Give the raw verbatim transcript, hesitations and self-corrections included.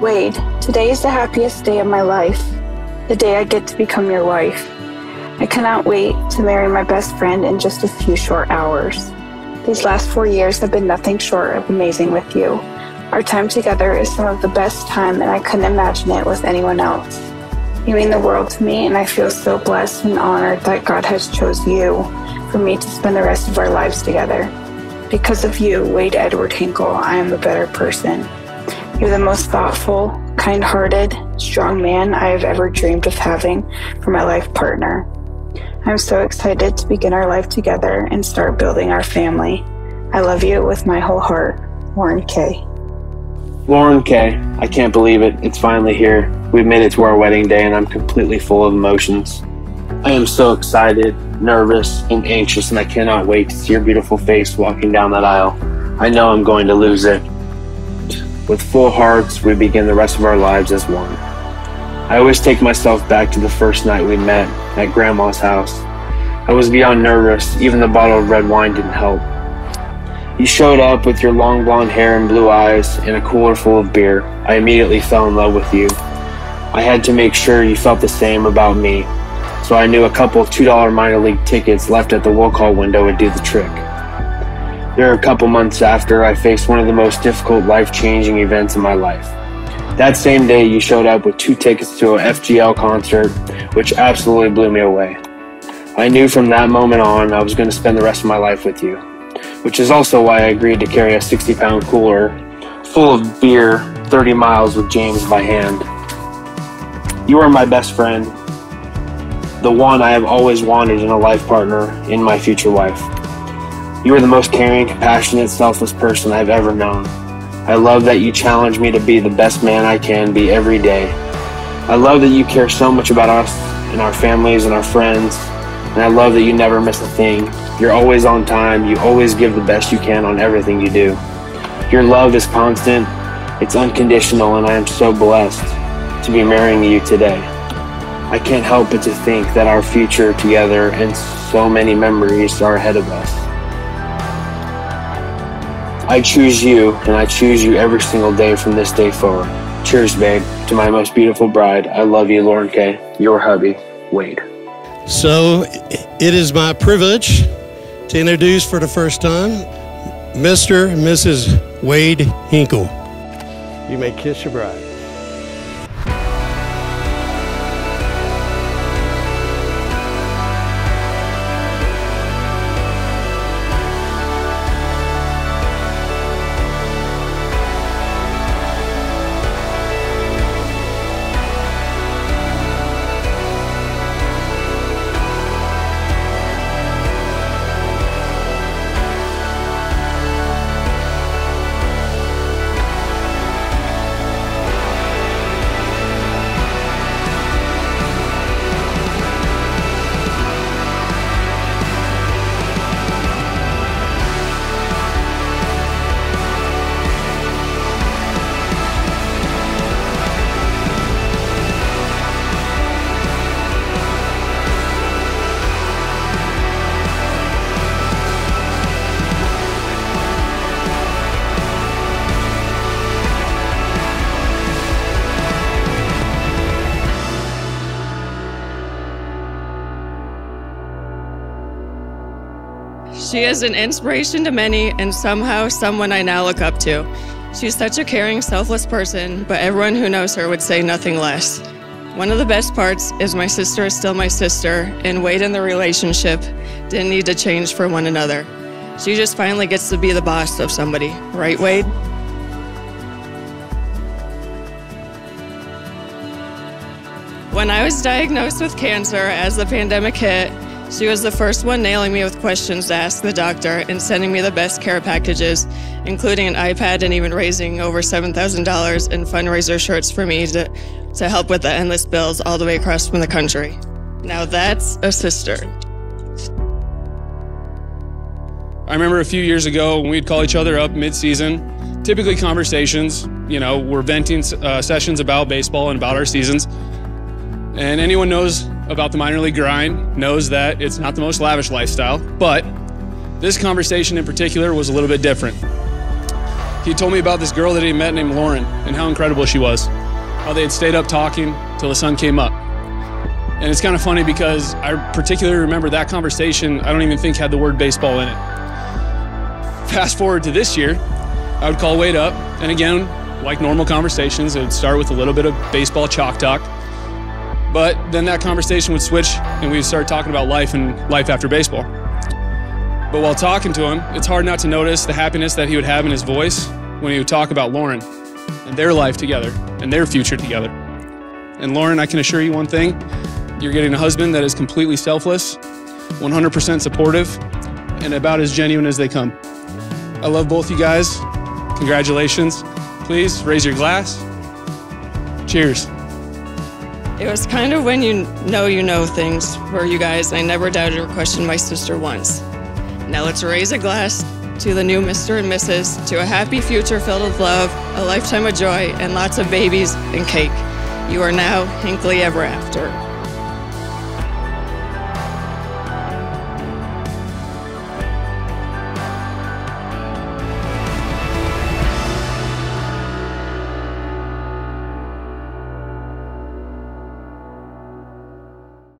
Wade, today is the happiest day of my life, the day I get to become your wife. I cannot wait to marry my best friend in just a few short hours. These last four years have been nothing short of amazing with you. Our time together is some of the best time, and I couldn't imagine it with anyone else. You mean the world to me, and I feel so blessed and honored that God has chosen you for me to spend the rest of our lives together. Because of you, Wade Edward Hinkle, I am a better person. You're the most thoughtful, kind-hearted, strong man I have ever dreamed of having for my life partner. I'm so excited to begin our life together and start building our family. I love you with my whole heart. Lauren Kay. Lauren Kay, I can't believe it. It's finally here. We've made it to our wedding day, and I'm completely full of emotions. I am so excited, nervous, and anxious, and I cannot wait to see your beautiful face walking down that aisle. I know I'm going to lose it. With full hearts, we begin the rest of our lives as one. I always take myself back to the first night we met at Grandma's house. I was beyond nervous. Even the bottle of red wine didn't help. You showed up with your long blonde hair and blue eyes and a cooler full of beer. I immediately fell in love with you. I had to make sure you felt the same about me, so I knew a couple of two dollar minor league tickets left at the will call window would do the trick. There are a couple months after, I faced one of the most difficult life-changing events in my life. That same day, you showed up with two tickets to an F G L concert, which absolutely blew me away. I knew from that moment on I was going to spend the rest of my life with you, which is also why I agreed to carry a sixty pound cooler full of beer thirty miles with James by hand. You are my best friend, the one I have always wanted in a life partner, in my future wife. You are the most caring, compassionate, selfless person I've ever known. I love that you challenge me to be the best man I can be every day. I love that you care so much about us and our families and our friends. And I love that you never miss a thing. You're always on time. You always give the best you can on everything you do. Your love is constant. It's unconditional, and I am so blessed to be marrying you today. I can't help but to think that our future together and so many memories are ahead of us. I choose you, and I choose you every single day from this day forward. Cheers, babe, to my most beautiful bride. I love you, Lauren Kay, your hubby, Wade. So it is my privilege to introduce for the first time Mister and Missus Wade Hinkle. You may kiss your bride. She is an inspiration to many, and somehow someone I now look up to. She's such a caring, selfless person, but everyone who knows her would say nothing less. One of the best parts is my sister is still my sister, and Wade and the relationship didn't need to change for one another. She just finally gets to be the boss of somebody, right, Wade? When I was diagnosed with cancer as the pandemic hit, she was the first one nailing me with questions to ask the doctor and sending me the best care packages, including an iPad and even raising over seven thousand dollars in fundraiser shirts for me to, to help with the endless bills all the way across from the country. Now that's a sister. I remember a few years ago when we'd call each other up mid-season, typically conversations, you know, we're venting uh, sessions about baseball and about our seasons. And anyone knows about the minor league grind knows that it's not the most lavish lifestyle, but this conversation in particular was a little bit different. He told me about this girl that he met named Lauren and how incredible she was. How they had stayed up talking till the sun came up. And it's kind of funny because I particularly remember that conversation, I don't even think had the word baseball in it. Fast forward to this year, I would call Wade up, and again, like normal conversations, it would start with a little bit of baseball chalk talk. But then that conversation would switch and we'd start talking about life and life after baseball. But while talking to him, it's hard not to notice the happiness that he would have in his voice when he would talk about Lauren and their life together and their future together. And Lauren, I can assure you one thing, you're getting a husband that is completely selfless, one hundred percent supportive, and about as genuine as they come. I love both you guys. Congratulations. Please raise your glass. Cheers. It was kind of when you know you know things where you guys, I never doubted or questioned my sister once. Now let's raise a glass to the new Mister and Missus, to a happy future filled with love, a lifetime of joy, and lots of babies and cake. You are now Hinckley Ever After.